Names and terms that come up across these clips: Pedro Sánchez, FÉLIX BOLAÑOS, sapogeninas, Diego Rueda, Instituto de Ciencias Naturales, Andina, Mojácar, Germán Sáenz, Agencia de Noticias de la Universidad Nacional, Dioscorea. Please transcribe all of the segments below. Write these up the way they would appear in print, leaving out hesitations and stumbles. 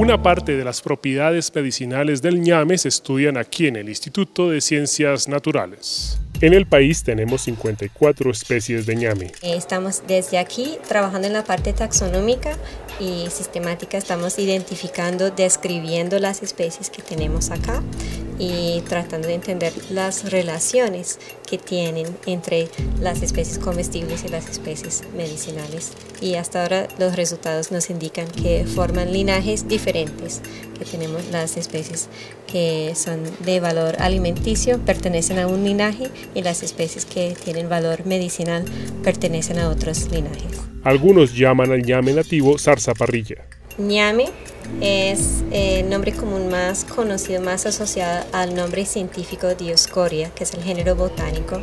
Una parte de las propiedades medicinales del ñame se estudian aquí en el Instituto de Ciencias Naturales. En el país tenemos 54 especies de ñame. Estamos desde aquí trabajando en la parte taxonómica y sistemática, estamos identificando, describiendo las especies que tenemos acá y tratando de entender las relaciones que tienen entre las especies comestibles y las especies medicinales. Y hasta ahora los resultados nos indican que forman linajes diferentes, que tenemos las especies que son de valor alimenticio, pertenecen a un linaje, y las especies que tienen valor medicinal pertenecen a otros linajes. Algunos llaman al ñame nativo zarzaparrilla. Ñame es el nombre común más conocido, más asociado al nombre científico Dioscorea, que es el género botánico.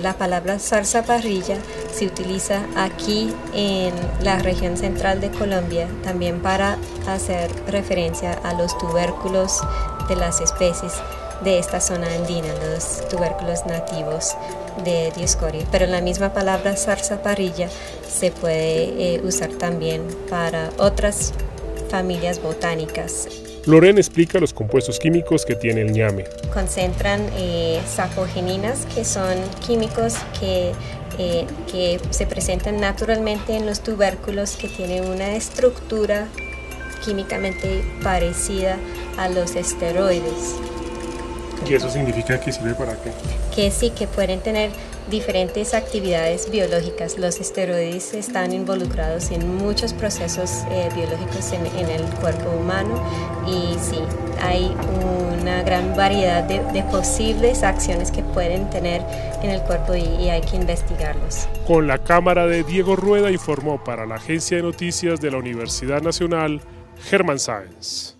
La palabra zarzaparrilla se utiliza aquí en la región central de Colombia, también para hacer referencia a los tubérculos de las especies de esta zona andina, los tubérculos nativos de Dioscorea. Pero la misma palabra zarzaparrilla se puede usar también para otras familias botánicas. Lorena explica los compuestos químicos que tiene el ñame. Concentran sapogeninas, que son químicos que se presentan naturalmente en los tubérculos, que tienen una estructura químicamente parecida a los esteroides. ¿Y eso significa que sirve para qué? Que sí, que pueden tener diferentes actividades biológicas. Los esteroides están involucrados en muchos procesos biológicos en el cuerpo humano, y sí, hay una gran variedad de posibles acciones que pueden tener en el cuerpo y hay que investigarlos. Con la cámara de Diego Rueda, informó para la Agencia de Noticias de la Universidad Nacional, Germán Sáenz.